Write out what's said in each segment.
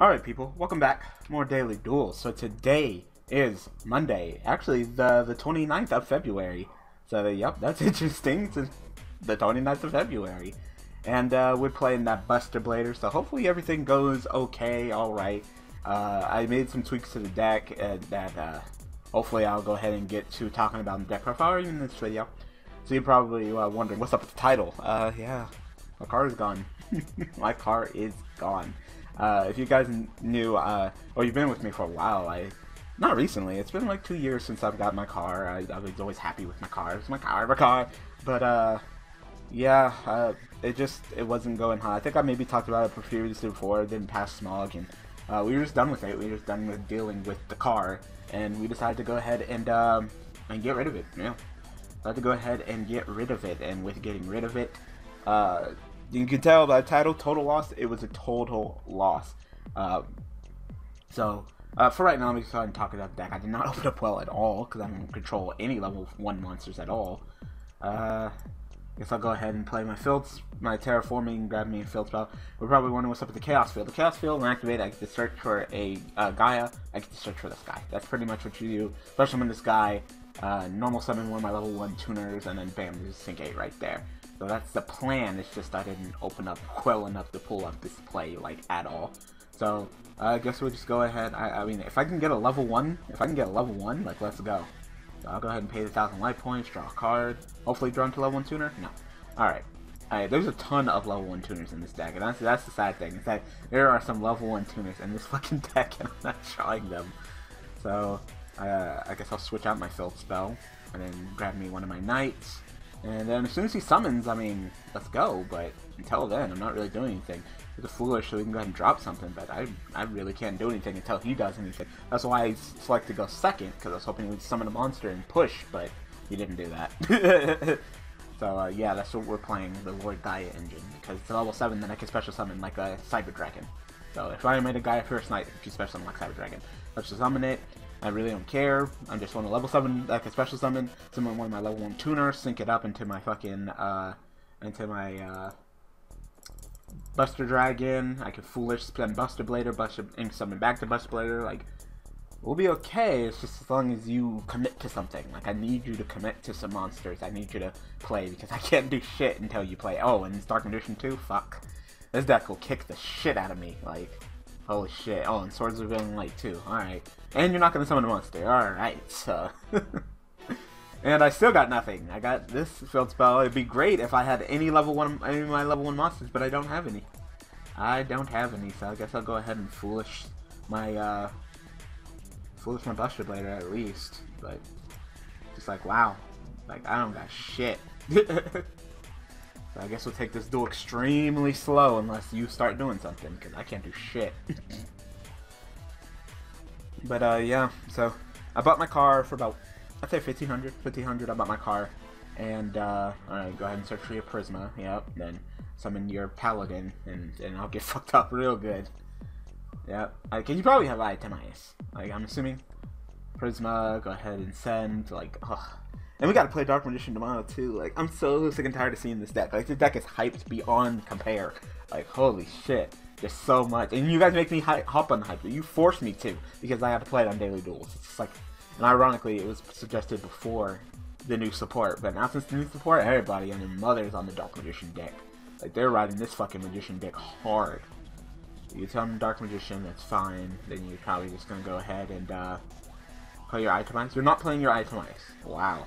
Alright people, welcome back. More Daily Duels. So today is Monday, actually the 29th of February. So yep, that's interesting, since the 29th of February. And we're playing that Buster Blader, so hopefully everything goes okay, alright. I made some tweaks to the deck that hopefully I'll go ahead and get to talking about in the deck profile in this video. So you're probably wondering, what's up with the title? Yeah, my card is gone. My card is gone. If you guys knew, or you've been with me for a while, not recently, it's been like 2 years since I've got my car. I was always happy with my car, it's my car, but, yeah, it wasn't going hot. I think I maybe talked about it previously before, it didn't pass smog, and, we were just done with it, we were just done with dealing with the car, and we decided to go ahead and get rid of it, yeah. I had to go ahead and get rid of it, and with getting rid of it, you can tell by the title, Total Loss, it was a total loss. So, for right now, I'm just going to talk about the deck. I did not open up well at all, because I don't control any level 1 monsters at all. I guess I'll go ahead and play my fields, my Terraforming, grab me a field spell. We're probably wondering what's up with the Chaos Field. The Chaos Field, when I activate, I get to search for a Gaia, I get to search for this guy. That's pretty much what you do. Special summon this guy, normal summon one of my level 1 tuners, and then bam, there's a Sync 8 right there. So that's the plan, it's just I didn't open up well enough to pull up this play, like, at all. So, I guess we'll just go ahead, I mean, if I can get a level 1, like, let's go. So I'll go ahead and pay the 1,000 life points, draw a card, hopefully draw into level 1 tuner? No. Alright. Alright, there's a ton of level 1 tuners in this deck, and that's the sad thing, is that there are some level 1 tuners in this fucking deck, and I'm not showing them. So, I guess I'll switch out my field spell, and then grab me one of my knights. And then as soon as he summons, I mean, let's go, but until then, I'm not really doing anything. It's foolish, so we can go ahead and drop something, but I really can't do anything until he does anything. That's why I selected to go second, because I was hoping he would summon a monster and push, but he didn't do that. So, yeah, that's what we're playing, the Lord Gaia engine, because it's level 7, then I can special summon, like, a Cyber Dragon. So, if I made a Gaia first night, if you special summon, like, Cyber Dragon, let's just summon it. I really don't care. I'm just on a level 7 that I can special summon, summon one of my level 1 tuners, sync it up into my fucking, into my, Buster Dragon. I can foolish spend Buster Blader, and summon back to Buster Blader. Like, we'll be okay, it's just as long as you commit to something. Like, I need you to commit to some monsters. I need you to play, because I can't do shit until you play. Oh, and it's Dark Magician too? Fuck. This deck will kick the shit out of me, like... Holy shit. Oh, and Swords of Concealing Light too. Alright. And you're not going to summon a monster. Alright, so... And I still got nothing. I got this field spell. It'd be great if I had any level 1, any of my level 1 monsters, but I don't have any. I don't have any, so I guess I'll go ahead and foolish my, Buster Blader at least. But, just like, wow. Like, I don't got shit. I guess we'll take this duel extremely slow unless you start doing something, because I can't do shit. But, yeah, so I bought my car for about, I'd say $1,500, I bought my car, and, alright, go ahead and search for your Prisma, yep, then summon your Paladin, and I'll get fucked up real good. Yep, because you probably have Itemias, like, I'm assuming. Prisma, go ahead and send, like, ugh. And we gotta play Dark Magician tomorrow too, like, I'm so sick and tired of seeing this deck. Like, this deck is hyped beyond compare. Like, holy shit. There's so much. And you guys make me hop on the hype, you force me to, because I have to play it on Daily Duels. It's just like, and ironically, it was suggested before the new support, but now since the new support, everybody and their mother's on the Dark Magician deck. Like, they're riding this fucking Magician deck hard. You tell them Dark Magician, that's fine, then you're probably just gonna go ahead and, play your Itemize. You're not playing your Itemize. Wow.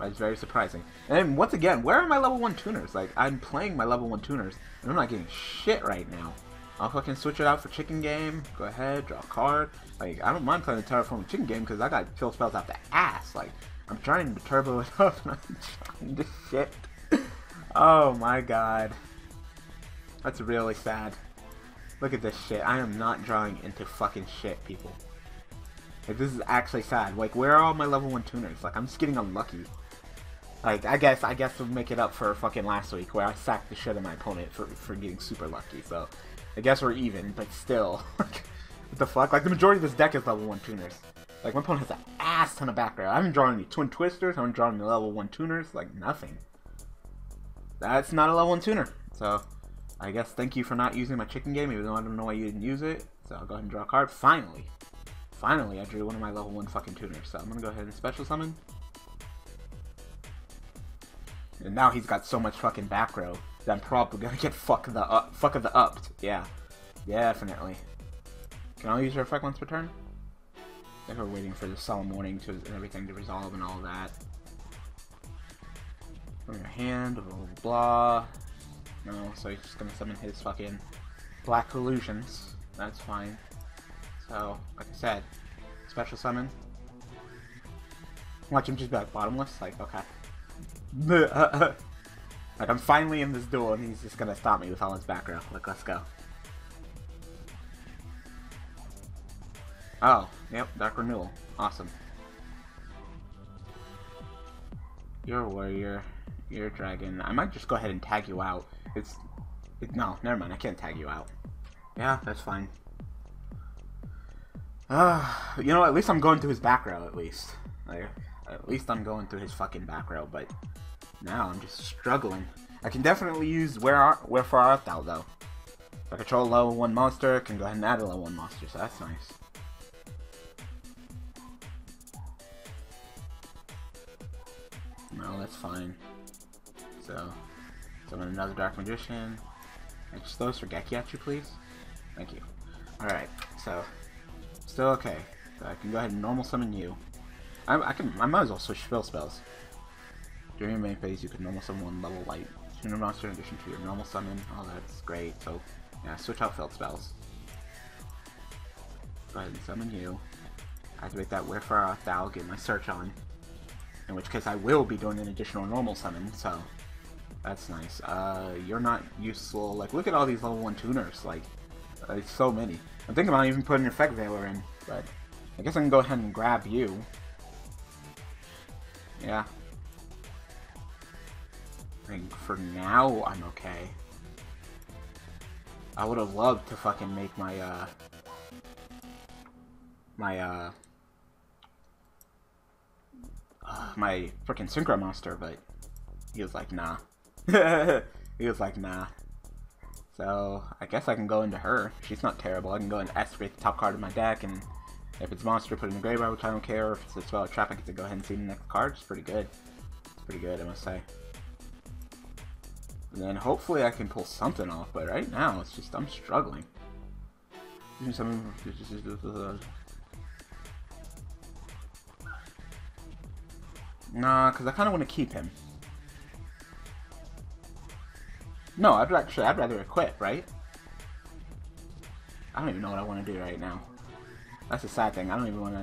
It's very surprising. And once again, where are my level 1 tuners? Like, I'm playing my level 1 tuners, and I'm not getting shit right now. I'll fucking switch it out for Chicken Game. Go ahead, draw a card. Like, I don't mind playing the Terraforming Chicken Game, because I got kill spells out the ass. Like, I'm trying to turbo it up, and I'm trying to shit. Oh my god. That's really sad. Look at this shit. I am not drawing into fucking shit, people. Like, this is actually sad. Like, where are all my level 1 tuners? Like, I'm just getting unlucky. Like, I guess we'll make it up for fucking last week, where I sacked the shit out of my opponent for getting super lucky, so... I guess we're even, but still. Like, what the fuck? Like, the majority of this deck is level 1 tuners. Like, my opponent has an ass ton of background. I haven't drawn any Twin Twisters, I haven't drawn any level 1 tuners, like, nothing. That's not a level 1 tuner, so... I guess thank you for not using my chicken game, even though I don't know why you didn't use it. So I'll go ahead and draw a card. Finally! Finally, I drew one of my level 1 fucking tuners. So I'm gonna go ahead and special summon. And now he's got so much fucking back row that I'm probably gonna get fuck of the upped. Yeah. Definitely. Can I use her effect once per turn? I think we're waiting for the solemn warning to and everything to resolve and all that. From your hand, blah blah blah. No, so he's just gonna summon his fucking black illusions. That's fine. So, like I said, special summon. Watch him just be like bottomless, like, okay. Like, I'm finally in this duel and he's just gonna stop me with all his back row. Like, let's go. Oh, yep, Dark Renewal. Awesome. You're a warrior. You're a dragon. I might just go ahead and tag you out. No, never mind. I can't tag you out. Yeah, that's fine. You know, at least I'm going through his back row, at least. Like, at least I'm going through his fucking back row, but now I'm just struggling. I can definitely use Wherefore Art Thou, though. If I control a level 1 monster, I can go ahead and add a level 1 monster, so that's nice. No, that's fine. So, summon another Dark Magician. I just throw Raigeki at you, please. Thank you. Alright, so, still okay. So I can go ahead and normal summon you. I might as well switch fill spells. During your main phase, you can normal summon 1 level light. Tuner monster in addition to your normal summon. Oh, that's great. So, yeah, switch out fill spells. Go ahead and summon you. Activate that Wherefore Art Thou, get my search on. In which case I will be doing an additional normal summon, so that's nice. You're not useful. Like, look at all these level 1 tuners. Like, there's so many. I'm thinking about even putting Effect Veiler in, but I guess I can go ahead and grab you. Yeah. I think for now I'm okay. I would have loved to fucking make my my freaking Synchro Monster, but he was like, nah. He was like, nah. So, I guess I can go into her. She's not terrible. I can go and activate the top card of my deck, and if it's a monster, put it in the graveyard, which I don't care. If it's a spell or trap, I get to go ahead and see the next card. It's pretty good. It's pretty good, I must say. And then hopefully I can pull something off, but right now, it's just, I'm struggling. Nah, because I kind of want to keep him. No, I'd rather equip, right? I don't even know what I want to do right now. That's a sad thing. I don't even know what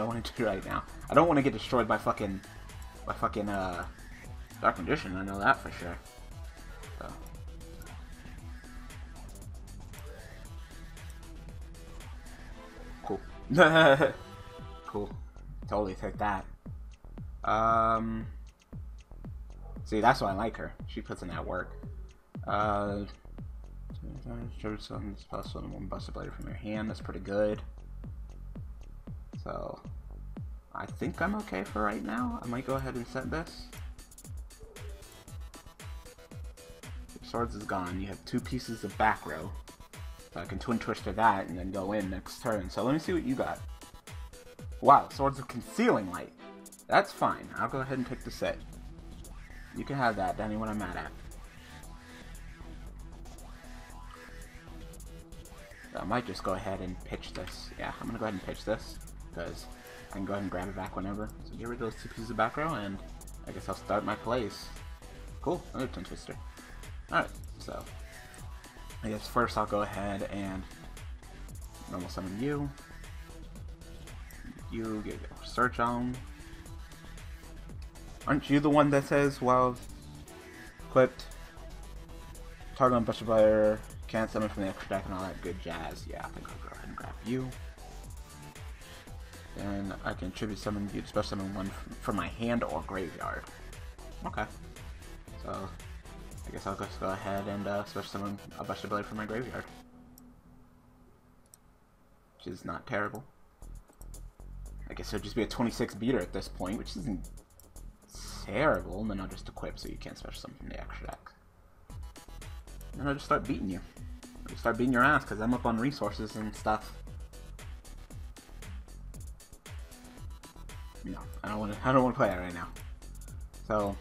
I want to do right now. I don't want to get destroyed by fucking, Dark Magician. I know that for sure. So. Cool. Cool. Totally take that. See, that's why I like her. She puts in that work. Summon one Buster Blader from your hand. That's pretty good. So, I think I'm okay for right now. I might go ahead and set this. Swords is gone. You have 2 pieces of back row. So I can Twin Twister that and then go in next turn. So let me see what you got. Wow, Swords of Concealing Light. That's fine. I'll go ahead and take the set. You can have that. Danny, what I'm mad at. So I might just go ahead and pitch this. Yeah, I'm going to go ahead and pitch this. Because I can go ahead and grab it back whenever. So get rid of those 2 pieces of back row. And I guess I'll start my plays. Cool. Another Twin Twister. Alright. So, I guess first I'll go ahead and normal summon you. You get a search on. Aren't you the one that says, well, equipped, target on Buster Blader, can't summon from the extra deck and all that good jazz? Yeah, I think I'll go ahead and grab you. Then I can tribute summon you to special summon 1 from my hand or graveyard. Okay. So, I guess I'll just go ahead and special summon a Buster Blader from my graveyard. Which is not terrible. I guess it'll just be a 26 beater at this point, which isn't terrible, and then I'll just equip so you can't special summon from the extra deck. and I'll just start beating you. I'll just start beating your ass because I'm up on resources and stuff. No, I don't want to play that right now. So,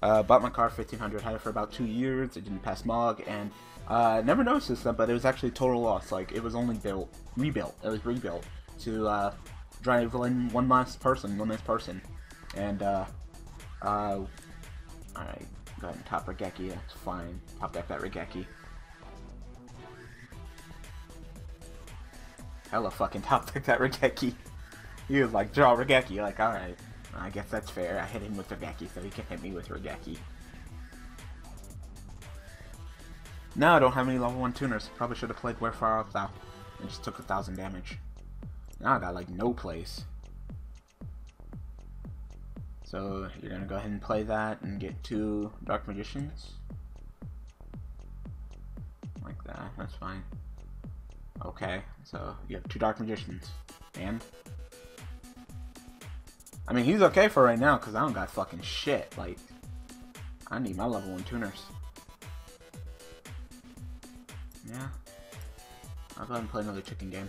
bought my car, 1500, had it for about 2 years, it didn't pass MOG, and never noticed this stuff, but it was actually a total loss. Like, it was only rebuilt to drive one last person, and alright, go ahead and top Raigeki, that's fine, top deck that Raigeki. Hella fucking top deck that Raigeki. He was like, draw Raigeki, like, alright, I guess that's fair, I hit him with Raigeki, so he can hit me with Raigeki. Now I don't have any level 1 tuners, probably should have played Wherefore Art Thou, and just took 1000 damage. Now I got like no place. So you're gonna go ahead and play that and get 2 Dark Magicians. Like that, that's fine. Okay, so you have 2 Dark Magicians, and... I mean, he's okay for right now, because I don't got fucking shit, like, I need my level 1 tuners. Yeah. I'll go ahead and play another chicken game.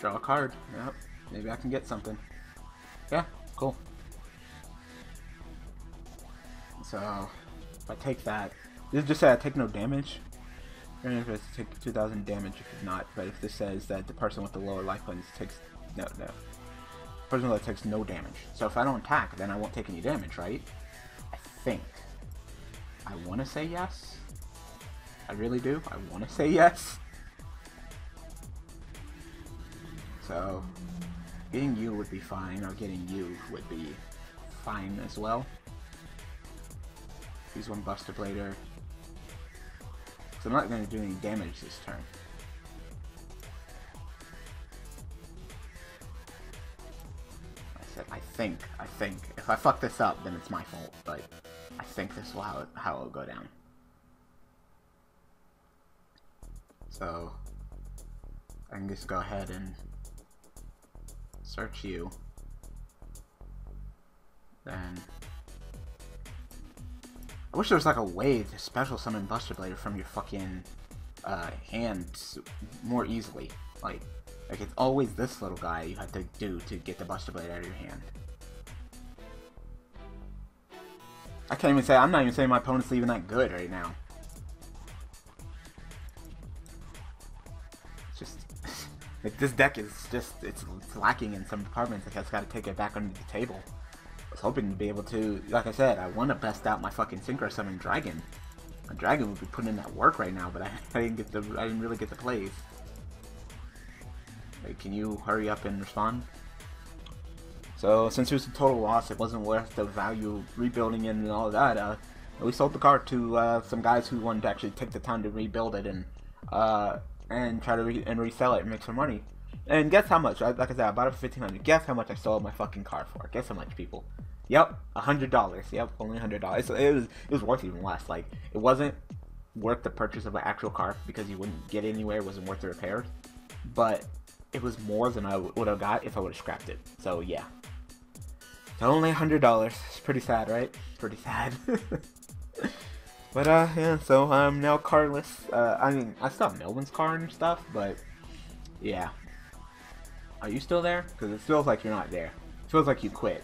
Draw a card, yep, maybe I can get something. Yeah, cool. So, if I take that, this just said I take no damage. I don't know if it's take 2000 damage, if it's not, but if this says that the person with the lower life points takes, no. Person that takes no damage. So if I don't attack, then I won't take any damage, right? I think. I want to say yes. I really do. I want to say yes. So, getting you would be fine, or getting you would be fine as well. Use one Buster Blader. So I'm not going to do any damage this turn. I think. If I fuck this up, then it's my fault, but I think this will how it'll go down. So, I can just go ahead and search you. Then... I wish there was like a way to special summon Buster Blader from your fucking hands more easily. Like it's always this little guy you have to do to get the Buster Blade out of your hand. I can't even say, I'm not even saying my opponent's even that good right now. It's just, like this deck is just, it's lacking in some departments, like I just gotta take it back under the table. I was hoping to be able to, like I said, I want to best out my fucking Synchro Summon Dragon. My Dragon would be putting in that work right now, but I didn't really get the plays. Wait, can you hurry up and respond? So, since it was a total loss, it wasn't worth the value rebuilding it and all that. We sold the car to some guys who wanted to actually take the time to rebuild it and try to resell it and make some money. And guess how much? Like I said, I bought it for 1500. Guess how much I sold my fucking car for? Guess how much, people? Yep, $100. Yep, only $100. So it was worth even less. Like, it wasn't worth the purchase of an actual car because you wouldn't get anywhere. It wasn't worth the repairs, but it was more than I would have got if I would have scrapped it. So yeah, it's only $100. It's pretty sad, right? Pretty sad. But yeah. So I'm now carless. I mean, I still have Melvin's car and stuff, but yeah. Are you still there? Because it feels like you're not there. It feels like you quit.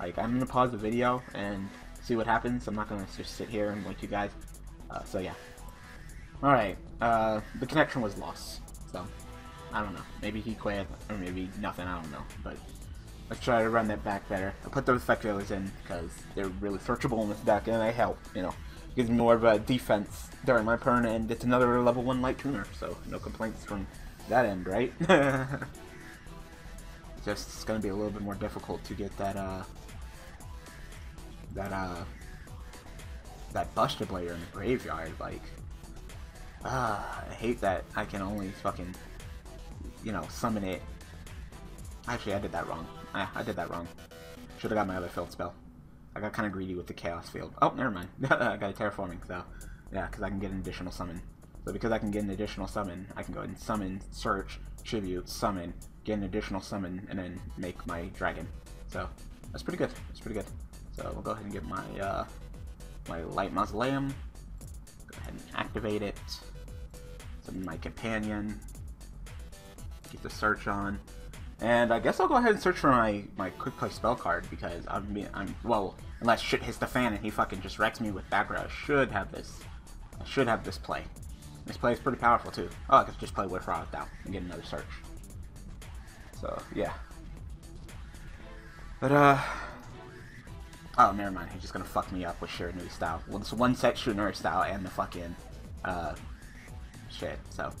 Like, I'm gonna pause the video and see what happens. I'm not gonna just sit here and wait you guys. So yeah. All right. The connection was lost. So. I don't know. Maybe he quit, or maybe nothing, I don't know. But let's try to run that back better. I put those effect veilers in because they're really searchable in this deck, and they help, you know. Gives me more of a defense during my turn, and it's another level 1 light tuner, so no complaints from that end, right? Just, it's gonna be a little bit more difficult to get that, that Buster Blader in the graveyard, like. I hate that I can only fucking... you know, summon it. Actually, I did that wrong. I did that wrong. Should have got my other field spell. I got kind of greedy with the Chaos Field. Oh, never mind. I got a Terraforming, so yeah, because I can get an additional summon. So because I can get an additional summon, I can go ahead and summon, search, tribute, summon, get an additional summon, and then make my dragon. So that's pretty good. That's pretty good. So we'll go ahead and get my Light Mausoleum. Go ahead and activate it. Summon my companion. Get the search on. And I guess I'll go ahead and search for my quick play spell card, because well, unless shit hits the fan and he fucking just wrecks me with background, I should have this. I should have this play. This play is pretty powerful too. Oh, I could just play Wherefore Art Thou and get another search. So yeah. But oh, never mind. He's just gonna fuck me up with Shiranui Style. Well, it's one set Shiranui Style and the fucking shit. So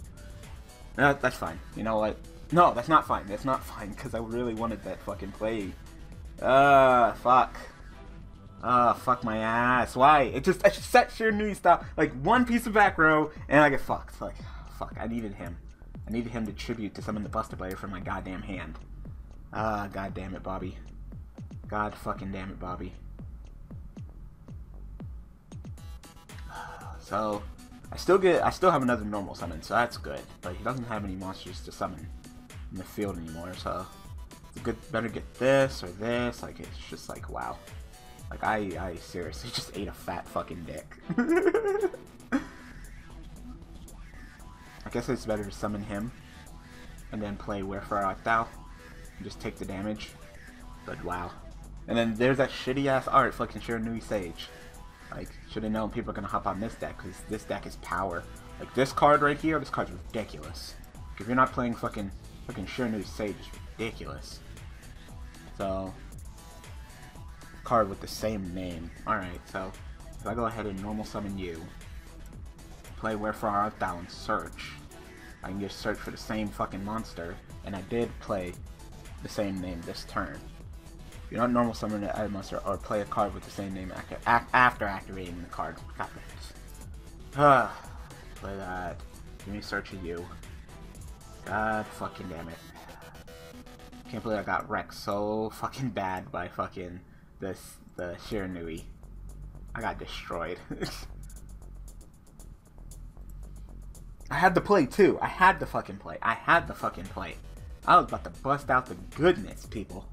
no, that's fine. You know what? No, that's not fine. That's not fine, because I really wanted that fucking play. Fuck. Fuck my ass. Why? I just set Shiranui Style. Like, one piece of back row, and I get fucked. Like, fuck, I needed him. I needed him to tribute to summon the Buster Blader from my goddamn hand. God damn it, Bobby. God fucking damn it, Bobby. So, I still have another normal summon, so that's good. But he doesn't have any monsters to summon in the field anymore, so better get this or this. Like, it's just like, wow. Like, I seriously just ate a fat fucking dick. I guess it's better to summon him and then play Wherefore Art Thou and just take the damage. But wow. And then there's that shitty ass art fucking Shiranui Sage. Like, should've known people are gonna hop on this deck, because this deck is power. Like, this card right here, this card's ridiculous. Like, if you're not playing fucking Shiranui Sage, it's ridiculous. So, card with the same name. Alright, so if I go ahead and normal summon you, play Wherefore Art Thou and search, I can just search for the same fucking monster, and I did play the same name this turn. If you're not normal summon to add a monster or play a card with the same name after activating the card. Play that. Give me a search of you. God fucking damn it. Can't believe I got wrecked so fucking bad by fucking the Shiranui. I got destroyed. I had the play too. I had the fucking play. I had the fucking play. I was about to bust out the goodness, people.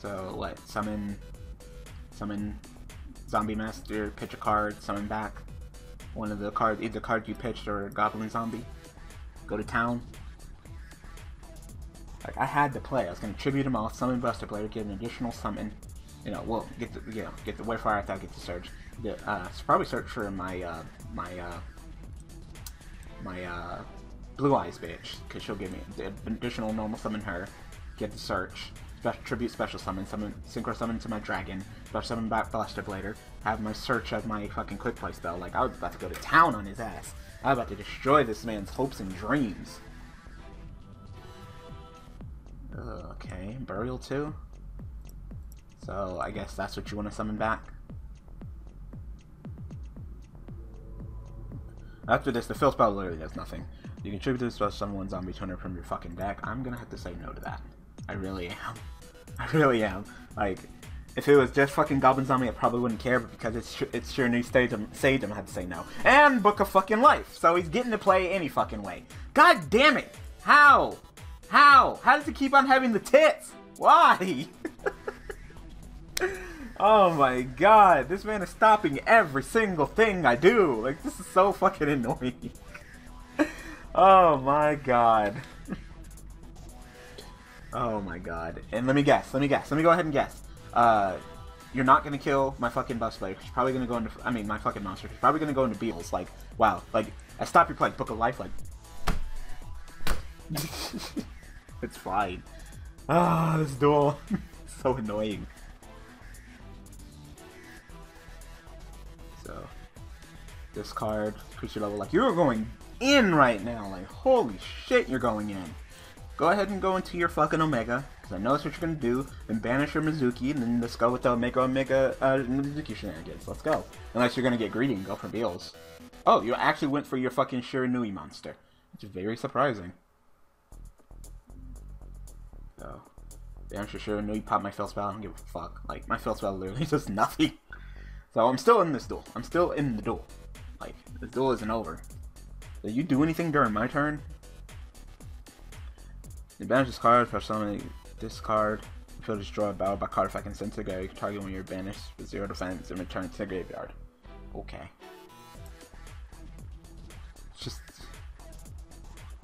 So what? Summon Zombie Master, pitch a card, summon back one of the cards, either card you pitched or Goblin Zombie. Go to town. Like, I had to play. I was gonna tribute him off, summon Buster Blader, get an additional summon. You know, well, get the Wherefore Art Thou, get the search. Probably search for my Blue-Eyes bitch, because she'll give me an additional normal summon her, get the search, tribute special summon, synchro summon to my dragon, special summon back Buster Blader, have my search of my fucking quick play spell. Like, I was about to go to town on his ass. I was about to destroy this man's hopes and dreams. Okay, burial too. So I guess that's what you want to summon back. After this, the fill spell literally does nothing. You can tribute this spell to summon one zombie toner from your fucking deck. I'm gonna have to say no to that. I really am. I really am. Like, if it was just fucking Goblin Zombie, I probably wouldn't care, but because it's Shiranui Sage, I'm gonna have to say no. And Book of fucking Life, so he's getting to play any fucking way. God damn it! How? How? How does he keep on having the tits? Why? Oh my god, this man is stopping every single thing I do. Like, this is so fucking annoying. Oh my god. Oh my god. And let me guess. Let me go ahead and guess. You're not gonna kill my fucking Buster Blader. She's probably gonna go into, I mean, my fucking monster. She's probably gonna go into Beelze. Like, wow. Like, I stop your play, Book of Life, like. It's fine. Ah, oh, this duel. So annoying. So, this card, creature level, like, you're going in right now. Like, holy shit, you're going in. Go ahead and go into your fucking Omega, because I know that's what you're going to do, and banish your Mizuki, and then let's go with the Omega Mizuki shenanigans. Let's go. Unless you're going to get greedy and go for Beelze. Oh, you actually went for your fucking Shiranui monster. Which is very surprising. So, banish your Shiranui, pop my fail spell, I don't give a fuck. Like, my fail spell literally does nothing. So I'm still in this duel. I'm still in the duel. Like, the duel isn't over. Did you do anything during my turn? You banish this card, press summon, discard, field is drawn a battle by card if I can send to the graveyard. You can target one of your banished with 0 defense and return it to the graveyard. Okay.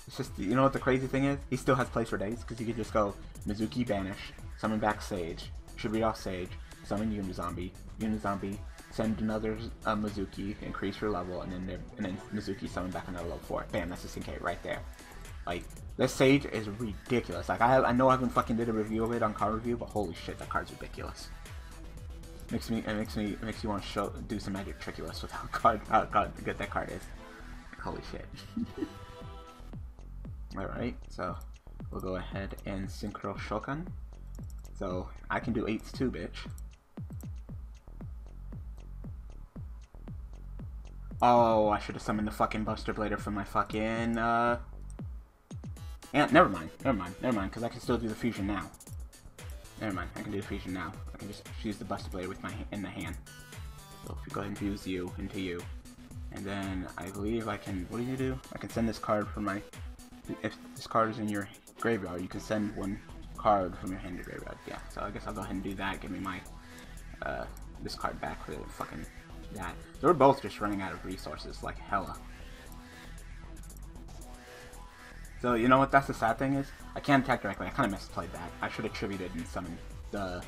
It's just, you know what the crazy thing is? He still has plays for days, because he could just go Mizuki, banish, summon back Sage, should be off Sage, summon Unizombie, send another Mizuki, increase your level, and then Mizuki summon back another level 4. Bam, that's a Sync 8 right there. Like, this Sage is ridiculous. Like, I know I haven't fucking did a review of it on Card Review, but holy shit, that card's ridiculous. It makes you want to do some magic tricky list with how good that card is. Holy shit. Alright, so we'll go ahead and Synchro Shokan. So, I can do 8s too, bitch. Oh, I should have summoned the fucking Buster Blader from my fucking, And never mind, because I can still do the fusion now. Never mind, I can do the fusion now. I can just use the Buster Blade with in the hand. So if you go ahead and fuse you into you, and then I believe I can. What do you do? I can send this card from my. If this card is in your graveyard, you can send one card from your hand to graveyard. Yeah. So I guess I'll go ahead and do that. Give me my this card back for the fucking that. So we're both just running out of resources like hella. So, you know what, that's the sad thing is, I can't attack directly, I kinda misplayed that. I should've tributed and summoned the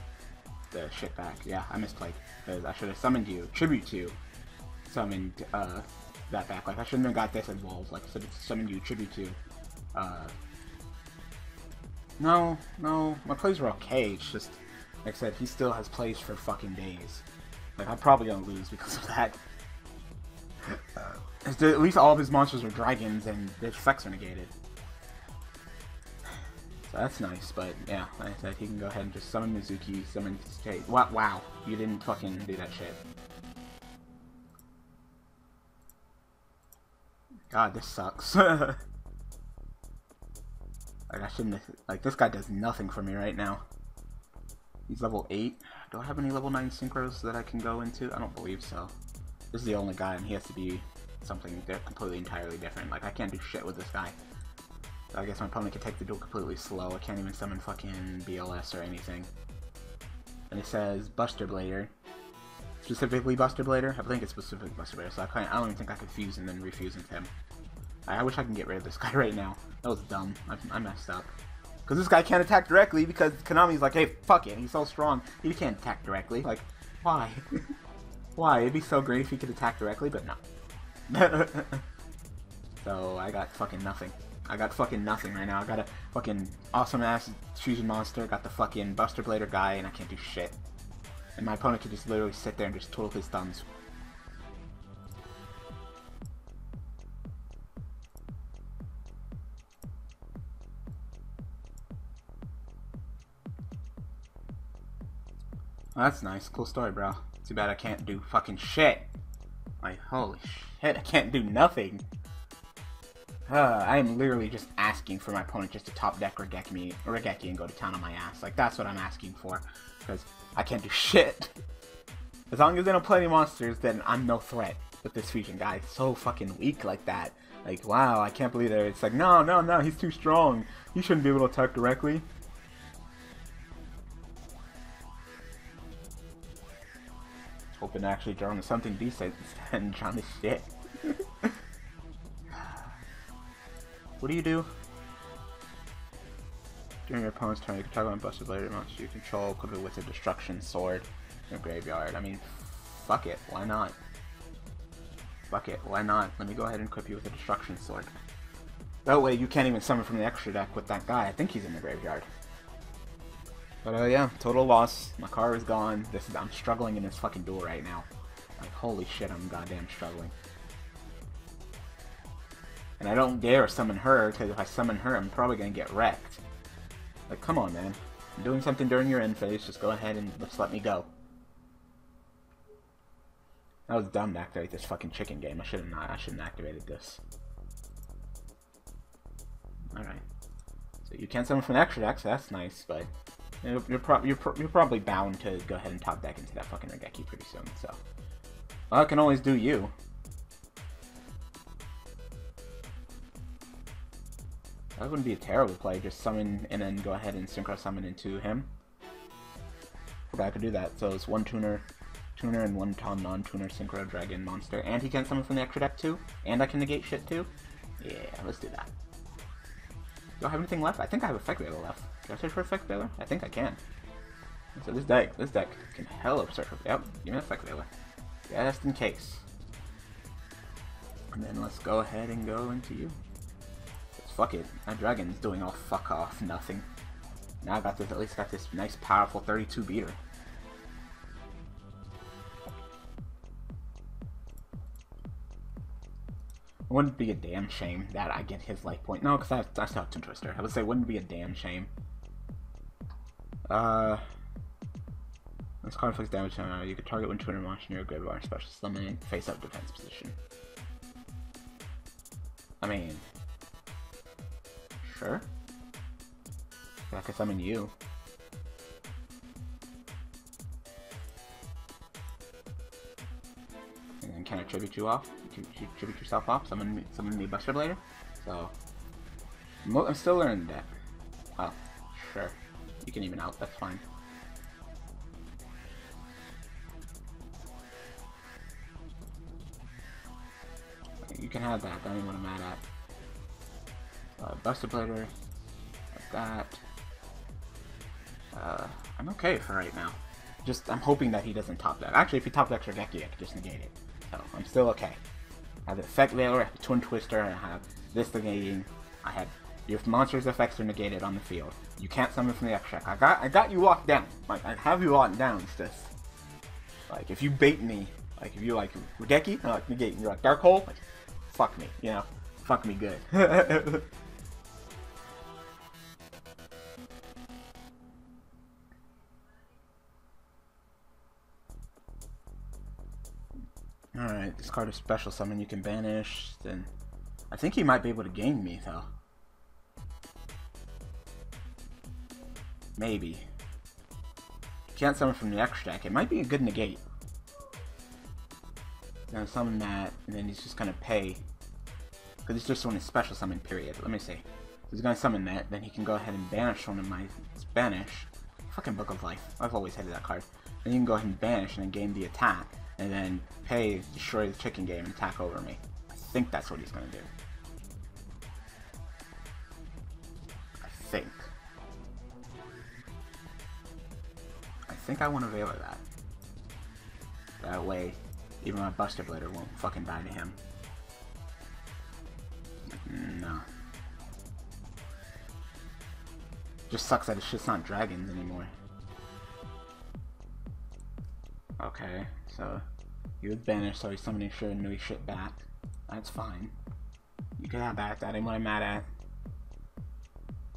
shit back. Yeah, I misplayed, because I should've summoned you, summoned that back. Like, I shouldn't have got this involved, like, I should've summoned you, No, my plays were okay, it's just, like I said, he still has plays for fucking days. Like, I'm probably gonna lose because of that. At least all of his monsters are dragons and their effects are negated. So that's nice, but yeah, like I said, he can go ahead and just summon Mizuki, summon Sage. Wow, you didn't fucking do that shit. God, this sucks. Like, I shouldn't have, like, this guy does nothing for me right now. He's level 8. Do I have any level 9 synchros that I can go into? I don't believe so. This is the only guy, and he has to be something completely entirely different. Like, I can't do shit with this guy. I guess my opponent can take the duel completely slow. I can't even summon fucking BLS or anything. And it says Buster Blader. Specifically Buster Blader? I think it's specific Buster Blader, so I don't even think I could fuse and then refuse into him. I wish I can get rid of this guy right now. That was dumb. I messed up. Because this guy can't attack directly because Konami's like, hey, fuck it, he's so strong. He can't attack directly. Like, why? Why? It'd be so great if he could attack directly, but no. So, I got fucking nothing. I got fucking nothing right now. I got a fucking awesome ass fusion monster, got the fucking Buster Blader guy, and I can't do shit. And my opponent could just literally sit there and just twiddle his thumbs. Well, that's nice. Cool story, bro. Too bad I can't do fucking shit. Like, holy shit, I can't do nothing. I am literally just asking for my opponent just to top deck Raigeki and go to town on my ass. Like, that's what I'm asking for. Because I can't do shit. As long as they don't play any monsters, then I'm no threat with this fusion guy. It's so fucking weak like that. Like, wow, I can't believe that. It's like, no, he's too strong. He shouldn't be able to attack directly. Hoping to actually draw into something decent instead and trying to shit. What do? During your opponent's turn, you can target on Buster Blader monster you control, equip it with a Destruction Sword in your graveyard. I mean, fuck it, why not? Fuck it, why not? Let me go ahead and equip you with a Destruction Sword. That way you can't even summon from the extra deck with that guy. I think he's in the graveyard. But yeah, total loss. My car is gone. I'm struggling in this fucking duel right now. Like, holy shit, I'm goddamn struggling. And I don't dare summon her, because if I summon her, I'm probably going to get wrecked. Like, come on, man. I'm doing something during your end phase, just go ahead and just let me go. That was dumb to activate this fucking chicken game. I shouldn't have activated this. Alright. So you can't summon from the extra deck, so that's nice, but... You're probably bound to go ahead and top deck into that fucking Raigeki pretty soon, so... Well, I can always do you. That wouldn't be a terrible play, just summon and then go ahead and synchro summon into him. forgot I could do that. So it's one tuner and one Tom non-tuner Synchro Dragon monster. And he can summon from the extra deck too. And I can negate shit too. Yeah, let's do that. Do I have anything left? I think I have Effect Veiler left. Can I search for Effect Veiler? I think I can. So this deck can hella search for... Yep, give me Effect Veiler. Just in case. And then let's go ahead and go into you. Because fuck it, that dragon's doing all fuck off nothing. Now I got this, at least got this nice powerful 32 beater. Wouldn't be a damn shame that I get his life point. No, because I still have Twin Twister. I would say wouldn't be a damn shame. This card inflicts damage. You could target one Twitter monster near a graveyard, special summon, face up defense position. I mean, sure. I could summon you. And then can I tribute you off? Tribute yourself off? Summon me Buster Blader? So, I'm still learning the deck. Oh, sure. You can even out, that's fine. You can have that, I don't even want to mad at. Buster Blader, like that. I'm okay for right now. Just, I'm hoping that he doesn't top that. Actually, if he top decks Raigeki, I can just negate it. So, I'm still okay. I have Effect Veiler, I have Twin Twister, and I have this negating. I have, if monster's effects are negated on the field, you can't summon from the extract. I got you locked down. Like, I have you locked down, sis. Like, if you bait me, like, if you like Raigeki, like negate, and you're like Dark Hole, like, fuck me, you know? Fuck me good. Alright, this card is special summon, you can banish, then I think he might be able to gain me though. Maybe. You can't summon from the extra deck, it might be a good negate. Gonna summon that, and then he's just gonna pay. Because he's just on his special summon period, let me see. So he's gonna summon that, then he can go ahead and banish one of my banish. Fucking Book of Life, I've always hated that card. Then you can go ahead and banish and then gain the attack. And then pay, destroy the chicken game, and attack over me. I think that's what he's gonna do. I think. I think I want to Veiler that. That way, even my Buster Blader won't fucking die to him. No. Just sucks that it's just not dragons anymore. Okay, so you would banish, so he's summoning Shiranui shit back. That's fine. You can have that. That ain't what I'm mad at.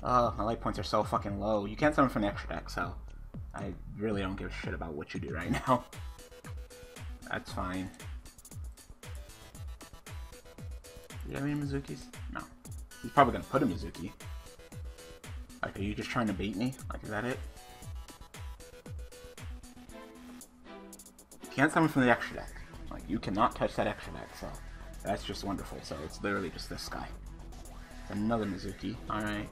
Oh, my life points are so fucking low. You can't summon from the extra deck, so I really don't give a shit about what you do right now. That's fine. Do you have any Mizukis? No. He's probably gonna put a Mizuki. Like, are you just trying to beat me? Like, is that it? Can't summon from the extra deck. Like, you cannot touch that extra deck, so that's just wonderful. So it's literally just this guy. Another Mizuki. Alright.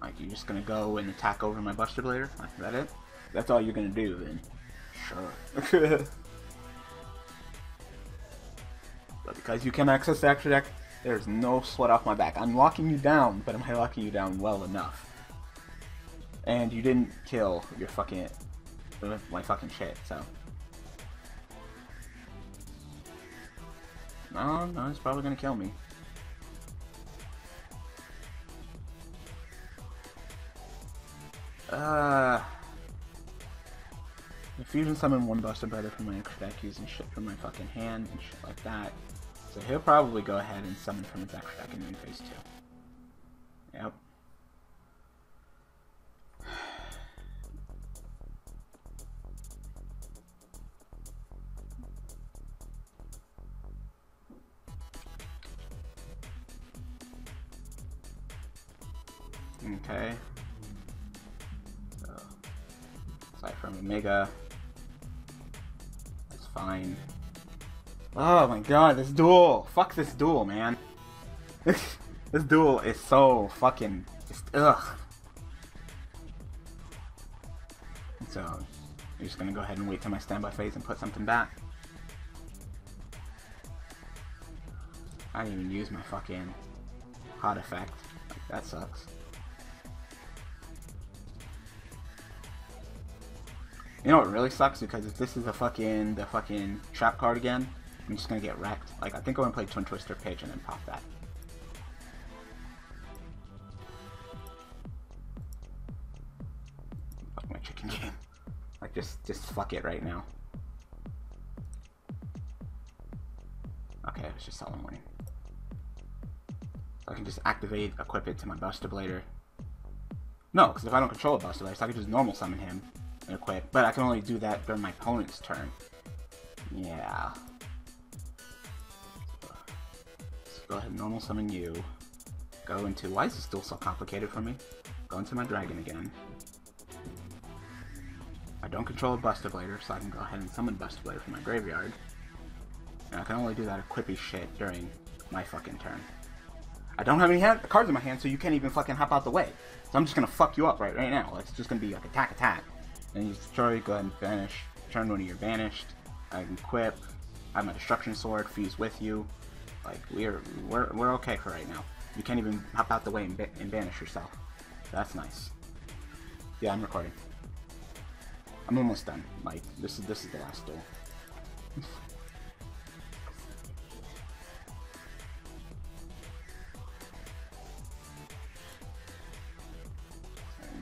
Like, you're just gonna go and attack over my Buster Blader? Like, is that it? That's all you're gonna do, then. Sure. But because you can access the extra deck, there's no sweat off my back. I'm locking you down, but am I locking you down well enough? And you didn't kill your fucking... my fucking shit, so. No, it's probably gonna kill me. Fusion summon one Buster Blader from my extra deck using shit from my fucking hand and shit like that. So he'll probably go ahead and summon from his extra deck and then phase 2. Yep. Okay. So, aside from Omega, that's fine. Oh my god, this duel! Fuck this duel, man. This duel is so fucking just ugh. So I'm just going to go ahead and wait till my standby phase and put something back. I didn't even use my fucking hot effect. Like, that sucks. You know what really sucks? Because if this is a the fucking trap card again, I'm just gonna get wrecked. Like, I think I want to play Twin Twister Pitch and then pop that. Fuck my chicken game. Like, just fuck it right now. Okay, it was just Solemn Warning. So I can just activate, equip it to my Buster Blader. No, because if I don't control a Buster Blader, so I can just normal summon him. Real quick, but I can only do that during my opponent's turn. Yeah. Let's go ahead and normal summon you. Go into... Why is this duel so complicated for me? Go into my dragon again. I don't control a Buster Blader, so I can go ahead and summon Buster Blader from my graveyard. And I can only do that equippy shit during my fucking turn. I don't have any cards in my hand, so you can't even fucking hop out the way. So I'm just gonna fuck you up right now. Like, it's just gonna be like attack, attack. And you destroy, go ahead and banish. Turn one of your banished. I can equip. I have my Destruction Sword, fuse with you. Like, we're okay for right now. You can't even hop out the way and banish yourself. That's nice. Yeah, I'm recording. I'm almost done. Like, this is the last duel.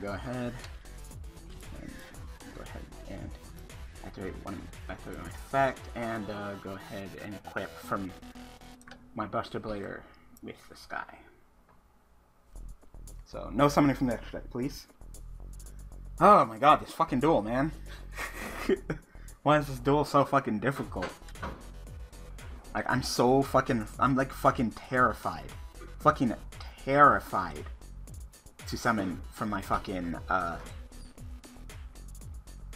Go ahead. And activate my effect, and go ahead and equip from my Buster Blader with the sky. So, no summoning from the extra deck, please. Oh my god, this fucking duel, man. Why is this duel so fucking difficult? Like, I'm so fucking... I'm like fucking terrified. Fucking terrified to summon from my fucking,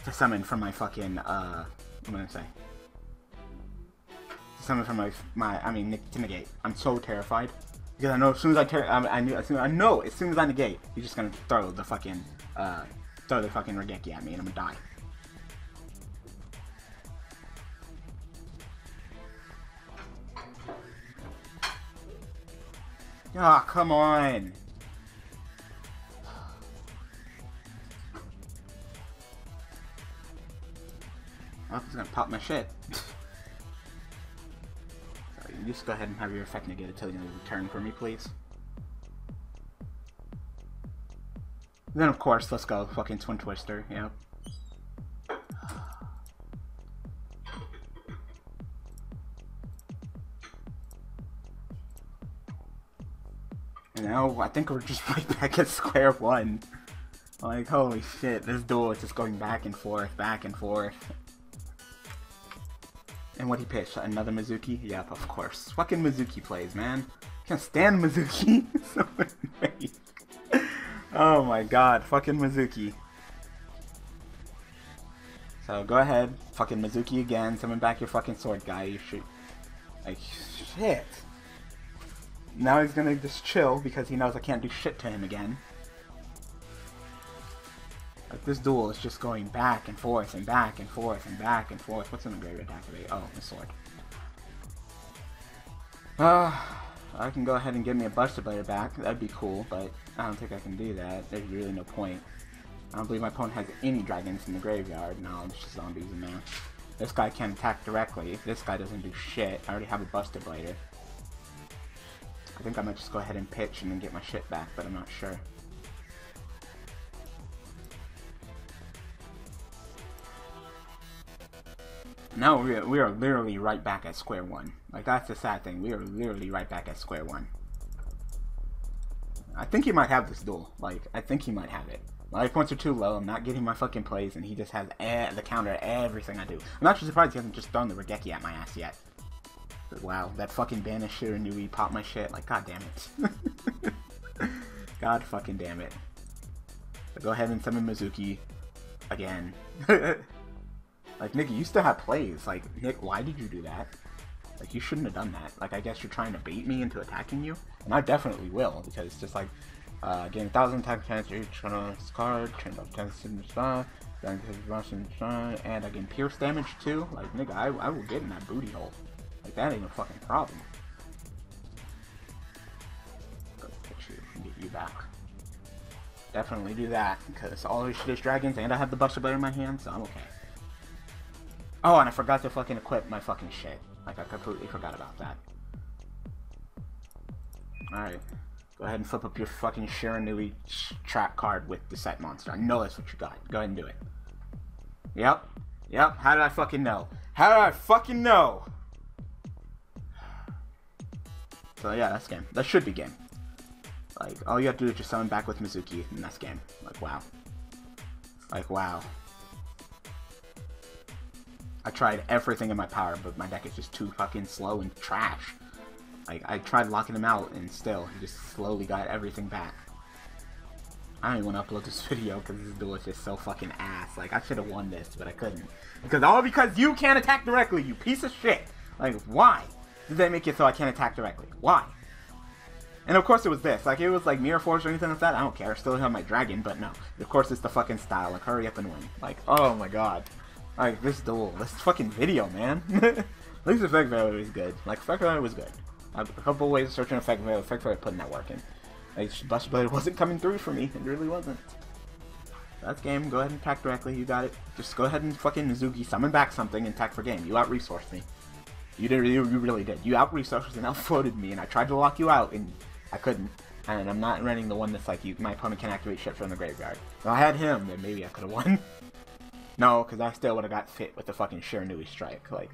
to negate. I'm so terrified because I know as soon as I negate, you're just gonna throw the fucking Raigeki at me and I'm gonna die. Ah, oh, come on. Oh, it's gonna pop my shit. So you just go ahead and have your effect negated till the end of the turn for me, please. And then, of course, let's go fucking Twin Twister, yep. And now, I think we're just right back at square one. Like, holy shit, this duel is just going back and forth, back and forth. And what he pitched? Another Mizuki? Yep, of course. Fucking Mizuki plays, man. I can't stand Mizuki. So annoying. Oh my god, fucking Mizuki. So go ahead, fucking Mizuki again. Summon back your fucking sword guy. You shoot. Like, shit. Now he's gonna just chill because he knows I can't do shit to him again. Like, this duel is just going back and forth and back and forth and back and forth. What's in the graveyard to activate? Oh, the sword. I can go ahead and get me a Buster Blader back. That'd be cool, but I don't think I can do that. There's really no point. I don't believe my opponent has any dragons in the graveyard. No, it's just zombies in there. This guy can't attack directly. This guy doesn't do shit. I already have a Buster Blader. I think I might just go ahead and pitch and then get my shit back, but I'm not sure. Now we are literally right back at square one. Like, that's the sad thing. We are literally right back at square one. I think he might have this duel. Like, I think he might have it. My life points are too low. I'm not getting my fucking plays, and he just has the counter at everything I do. I'm actually surprised he hasn't just thrown the Raigeki at my ass yet. But wow, that fucking banish Shiranui popped my shit. Like, god damn it. God fucking damn it. So go ahead and summon Mizuki again. Like, Nick, you used to have plays. Like, Nick, why did you do that? Like, you shouldn't have done that. Like, I guess you're trying to bait me into attacking you? And I definitely will, because it's just like, gain 1,000 attack chance, each turn on this card, turn up 10 signature, That gives Russian shine, and I can pierce damage too. Like, nigga, I will get in that booty hole. Like, that ain't a fucking problem. Go picture and get you back. Definitely do that, because all this shit is dragons, and I have the Buster Blade in my hand, so I'm okay. Oh, and I forgot to fucking equip my fucking shit. Like, I completely forgot about that. Alright. Go ahead and flip up your fucking Shiranui trap card with the set monster. I know that's what you got. Go ahead and do it. Yep. Yep. How did I fucking know? How did I fucking know? So yeah, that's game. That should be game. Like, all you have to do is just summon back with Mizuki, and that's game. Like, wow. Like, wow. I tried everything in my power, but my deck is just too fucking slow and trash. Like, I tried locking him out, and still, he just slowly got everything back. I don't even want to upload this video, because this duel is just so fucking ass. Like, I should have won this, but I couldn't. Because all because you can't attack directly, you piece of shit! Like, why did that make it so I can't attack directly? Why? And of course it was this. Like, it was like Mirror Forge or anything like that, I don't care. I still have my dragon, but no. Of course it's the fucking style. Like, hurry up and win. Like, oh my god. Like, this duel. This fucking video, man. At least Effect Veiler was good. Like, Effect Veiler was good. A couple ways of searching Effect Veiler. Effect Veiler putting that work in. Like, Buster Blade wasn't coming through for me. It really wasn't. That's game. Go ahead and attack directly. You got it. Just go ahead and fucking Mizuki summon back something and attack for game. You out-resourced me. You really did. You out-resourced and out-floated me, and I tried to lock you out, and I couldn't. And I'm not running the one that's like, you, my opponent can activate shit from the graveyard. If I had him, then maybe I could have won. No, because I still would have got fit with the fucking Shiranui strike, like,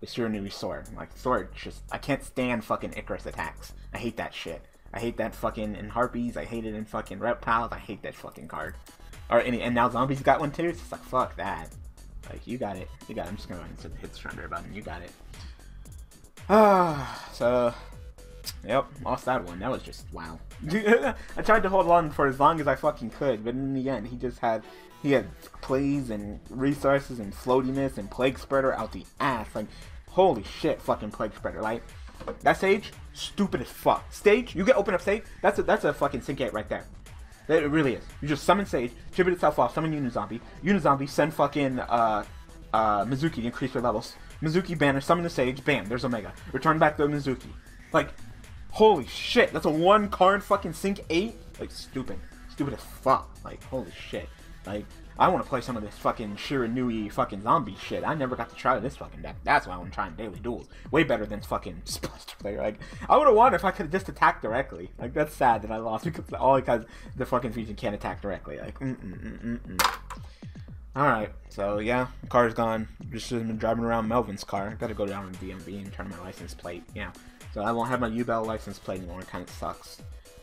the Shiranui sword. Like, sword just, I can't stand fucking Icarus attacks. I hate that shit. I hate that fucking in Harpies, I hate it in fucking Reptiles, I hate that fucking card. Or any, and now Zombies got one too, it's just like, fuck that. Like, you got it. You got it. I'm just gonna go ahead and hit the surrender button, you got it. Ah, so, yep, lost that one. That was just, wow. I tried to hold on for as long as I fucking could, but in the end, he just had, he had plays and resources and floatiness and Plague Spreader out the ass. Like, holy shit, fucking Plague Spreader. Like, that Sage, stupid as fuck. Sage, you get open up Sage, that's a fucking syncate right there. It really is. You just summon Sage, tribute itself off, summon Unizombie. Unizombie, send fucking, Mizuki to increase your levels. Mizuki banner, summon the Sage, bam, there's Omega. Return back to Mizuki. Like, holy shit, that's a one card fucking sync 8? Like, stupid. Stupid as fuck. Like, holy shit. Like, I want to play some of this fucking Shiranui fucking zombie shit. I never got to try this fucking deck. That's why I'm trying Daily Duels. Way better than fucking Buster Blader. Like, I would have won if I could have just attacked directly. Like, that's sad that I lost because all because the fucking fusion can't attack directly. Like, Alright, so yeah, car's gone. Just been driving around Melvin's car. Gotta go down to DMV and turn my license plate. Yeah. So I won't have my U-Bell license plate anymore. It kind of sucks.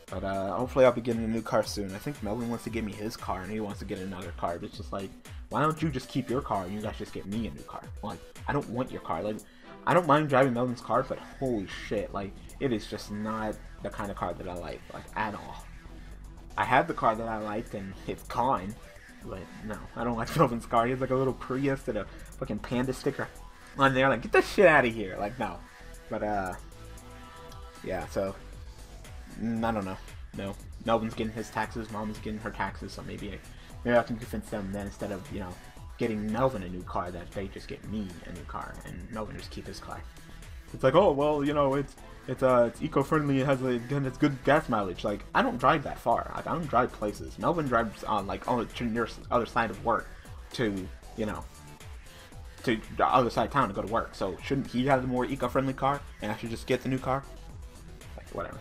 But hopefully I'll be getting a new car soon. I think Melvin wants to give me his car, and he wants to get another car. But it's just like, why don't you just keep your car, and you guys just get me a new car? Like, I don't want your car. Like, I don't mind driving Melvin's car, but holy shit, like, it is just not the kind of car that I like, at all. I had the car that I liked, and it's gone. But no, I don't like Melvin's car. He has like a little Prius and a fucking Panda sticker on there. Like, get this shit out of here. Like, no. But, yeah, so... I don't know. No. Melvin's getting his taxes, Mom's getting her taxes, so maybe I can convince them then instead of, you know, getting Melvin a new car, that they just get me a new car, and Melvin just keep his car. It's like, oh, well, you know, it's eco-friendly, it has a, it's good gas mileage. Like, I don't drive that far. Like, I don't drive places. Melvin drives on, like, on the other side of work to, you know, to the other side of town to go to work. So shouldn't he have the more eco-friendly car, and I should just get the new car? Like, whatever.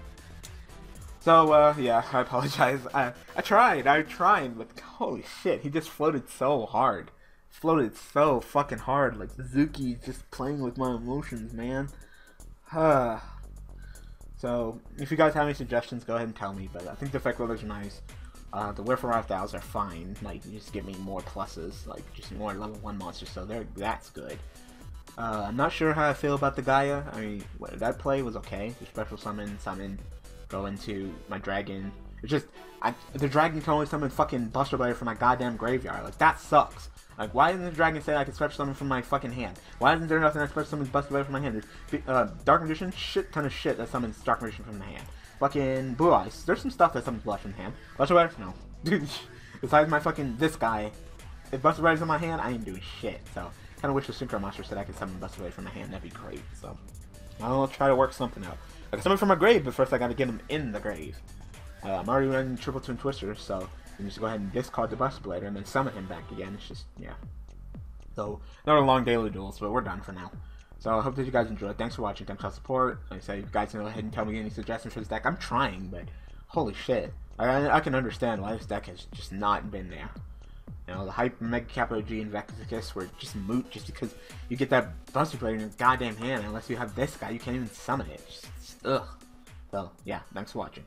So, yeah, I apologize. I tried, but holy shit, he just floated so hard. Floated so fucking hard, like, Mizuki just playing with my emotions, man. So, if you guys have any suggestions, go ahead and tell me, but I think the effect loaders are nice. The Wherefore Art Thou's are fine, like, you just give me more pluses, like, just more level 1 monsters, so that's good. I'm not sure how I feel about the Gaia. I mean, what, that play was okay. The special summon, go into my dragon. It's just, the dragon can only summon fucking Buster Blade from my goddamn graveyard. Like, that sucks. Like, why didn't the dragon say I could special summon from my fucking hand? Why isn't there nothing I special summon Buster Blade from my hand? There's, Dark Magician, shit ton of shit that summons Dark Magician from the hand. Fucking Blue-Eyes, there's some stuff that summons Blush from the hand. Buster Blade? No. Dude, besides my fucking, this guy, If Buster Blade's in my hand, I ain't doing shit. So, kind of wish the Synchro Monster said I could summon Buster Blade from my hand. That'd be great. So, I'll try to work something out. I can summon from a grave, but first I gotta get him in the grave. I'm already running triple Twin Twister, so I'm just go ahead and discard the Buster Blader and then summon him back again. It's just, yeah. So, another long Daily Duels, but we're done for now. So I hope that you guys enjoyed. Thanks for watching. Thanks for support. Like I said, you guys can go ahead and tell me any suggestions for this deck. I'm trying, but holy shit. I can understand why this deck has just not been there. You know, the Hype, Mega Cap OG, and Vexicus were just moot just because you get that Buster Blade in your goddamn hand. Unless you have this guy, you can't even summon it. Just, ugh. So, yeah. Thanks for watching.